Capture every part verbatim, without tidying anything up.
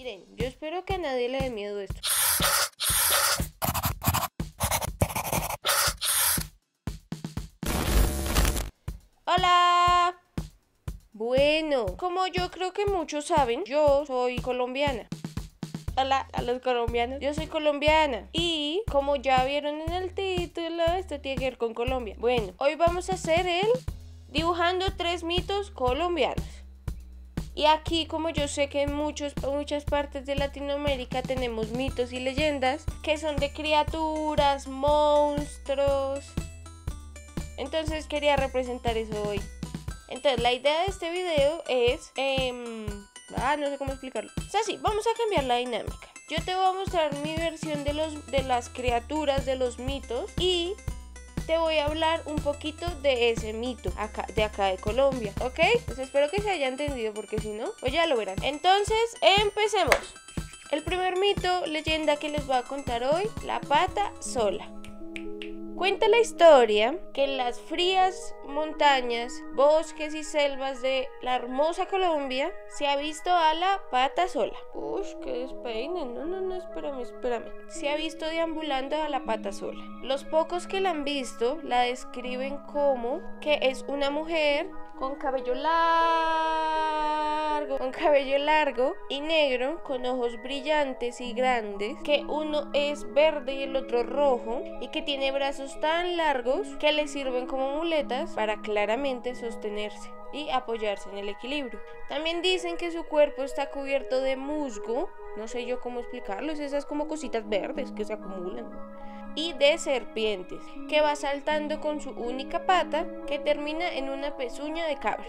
Miren, yo espero que a nadie le dé miedo esto. ¡Hola! Bueno, como yo creo que muchos saben, yo soy colombiana. Hola a los colombianos, yo soy colombiana. Y como ya vieron en el título, esto tiene que ver con Colombia. Bueno, hoy vamos a hacer el dibujando tres mitos colombianos. Y aquí, como yo sé que en muchos, muchas partes de Latinoamérica tenemos mitos y leyendas que son de criaturas, monstruos. Entonces quería representar eso hoy. Entonces la idea de este video es... Eh, Ah, no sé cómo explicarlo. O sea, sí, vamos a cambiar la dinámica. Yo te voy a mostrar mi versión de, los, de las criaturas, de los mitos. Y te voy a hablar un poquito de ese mito acá, de acá de Colombia, ¿ok? Pues espero que se haya entendido, porque si no, pues ya lo verán. Entonces, empecemos. El primer mito, leyenda que les voy a contar hoy, la Patasola. Cuenta la historia que en las frías montañas, bosques y selvas de la hermosa Colombia se ha visto a la Patasola. Uy, qué despeine, no, no, no, espérame, espérame. Se ha visto deambulando a la Patasola. Los pocos que la han visto la describen como que es una mujer con cabello largo, con cabello largo y negro, con ojos brillantes y grandes, que uno es verde y el otro rojo, y que tiene brazos tan largos que le sirven como muletas para claramente sostenerse y apoyarse en el equilibrio. También dicen que su cuerpo está cubierto de musgo, no sé yo cómo explicarlo, es esas como cositas verdes que se acumulan, y de serpientes, que va saltando con su única pata que termina en una pezuña de cabra.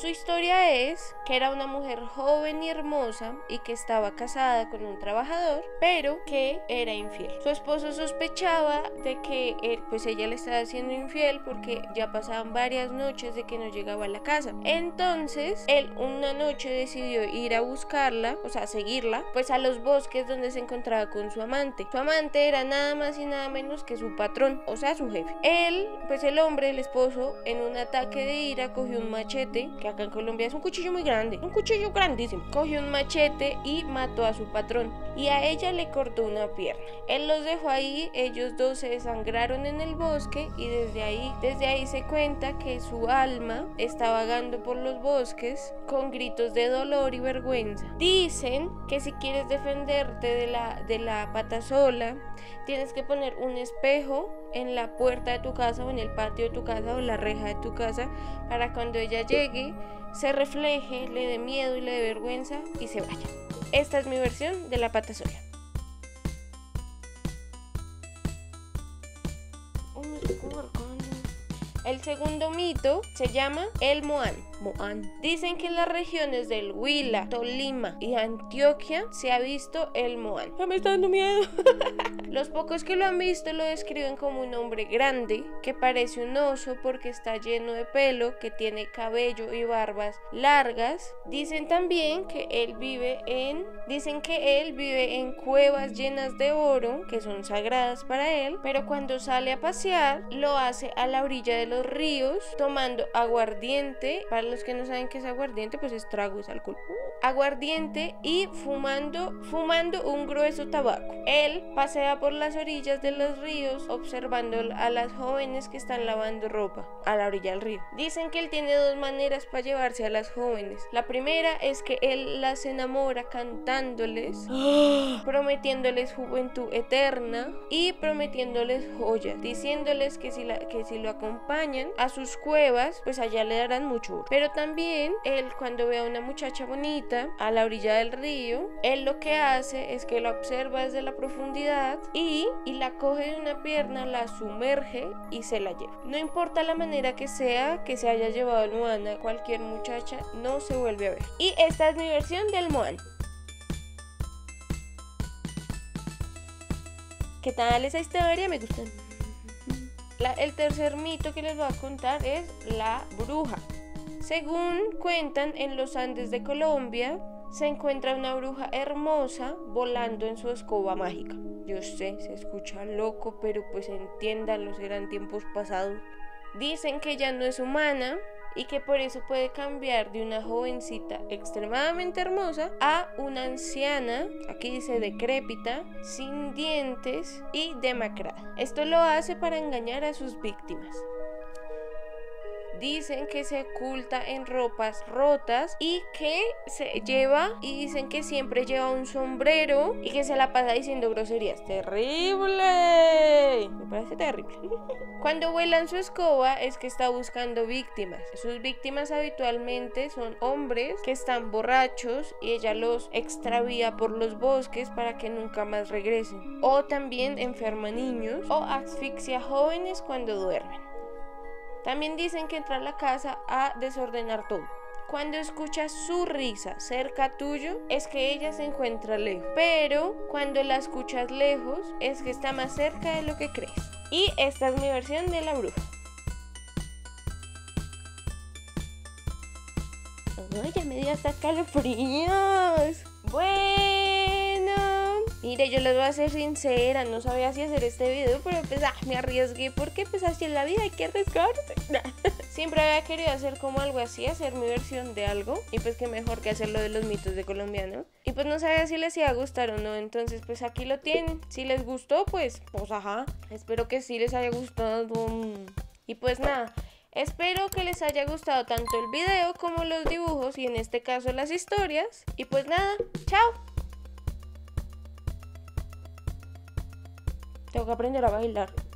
Su historia es que era una mujer joven y hermosa y que estaba casada con un trabajador, pero que era infiel. Su esposo sospechaba de que él, pues ella le estaba siendo infiel, porque ya pasaban varias noches de que no llegaba a la casa. Entonces él una noche decidió ir a buscarla, o sea, seguirla, pues a los bosques donde se encontraba con su amante. Su amante era nada más y nada menos que su patrón, o sea, su jefe. Él, pues el hombre, el esposo, en un ataque de ira cogió un machete, que acá en Colombia es un cuchillo muy grande, un cuchillo grandísimo. Cogió un machete y mató a su patrón, y a ella le cortó una pierna. Él los dejó ahí, ellos dos se desangraron en el bosque, y desde ahí, desde ahí se cuenta que su alma está vagando por los bosques con gritos de dolor y vergüenza. Dicen que si quieres defenderte de la, de la Patasola, tienes que poner un espejo en la puerta de tu casa, o en el patio de tu casa, o en la reja de tu casa, para cuando ella llegue, se refleje, le dé miedo y le dé vergüenza y se vaya. Esta es mi versión de la Patasola. El segundo mito se llama el Mohán. Mohán. Dicen que en las regiones del Huila, Tolima y Antioquia se ha visto el Mohán. ¡Me está dando miedo! Los pocos que lo han visto lo describen como un hombre grande que parece un oso porque está lleno de pelo, que tiene cabello y barbas largas. Dicen también que él vive en... Dicen que él vive en cuevas llenas de oro, que son sagradas para él, pero cuando sale a pasear lo hace a la orilla de los ríos tomando aguardiente. Para los que no saben qué es aguardiente, pues es trago, es alcohol. Aguardiente y fumando, fumando un grueso tabaco. Él pasea por las orillas de los ríos observando a las jóvenes que están lavando ropa a la orilla del río. Dicen que él tiene dos maneras para llevarse a las jóvenes. La primera es que él las enamora cantándoles, prometiéndoles juventud eterna y prometiéndoles joyas, diciéndoles que si, la, que si lo acompañan a sus cuevas, pues allá le darán mucho oro. Pero también él, cuando ve a una muchacha bonita a la orilla del río, él lo que hace es que la observa desde la profundidad y, y la coge de una pierna, la sumerge y se la lleva. No importa la manera que sea que se haya llevado el Mohán, a cualquier muchacha no se vuelve a ver. Y esta es mi versión del Mohán. ¿Qué tal esa historia? Me gusta. La, el tercer mito que les voy a contar es la bruja. Según cuentan, en los Andes de Colombia se encuentra una bruja hermosa volando en su escoba mágica. Yo sé, se escucha loco, pero pues entiéndanlo, eran tiempos pasados. Dicen que ella no es humana y que por eso puede cambiar de una jovencita extremadamente hermosa a una anciana, aquí dice decrépita, sin dientes y demacrada. Esto lo hace para engañar a sus víctimas. Dicen que se oculta en ropas rotas y que se lleva, y dicen que siempre lleva un sombrero y que se la pasa diciendo groserías. ¡Terrible! Me parece terrible. Cuando vuelan su escoba es que está buscando víctimas. Sus víctimas habitualmente son hombres que están borrachos y ella los extravía por los bosques para que nunca más regresen. O también enferma niños o asfixia jóvenes cuando duermen. También dicen que entra a la casa a desordenar todo. Cuando escuchas su risa cerca tuyo, es que ella se encuentra lejos. Pero cuando la escuchas lejos, es que está más cerca de lo que crees. Y esta es mi versión de la bruja. ¡Ay, ya me dio hasta calofríos! Bueno, mire, yo les voy a ser sincera, no sabía si hacer este video, pero pues ah, me arriesgué porque pues así en la vida hay que arriesgarse. Siempre había querido hacer como algo así, hacer mi versión de algo, y pues que mejor que hacerlo de los mitos de Colombia, ¿no? Y pues no sabía si les iba a gustar o no, entonces pues aquí lo tienen. Si les gustó, pues, pues ajá, espero que sí les haya gustado. Y pues nada, espero que les haya gustado tanto el video como los dibujos y en este caso las historias. Y pues nada, chao. Tengo que aprender a bailar.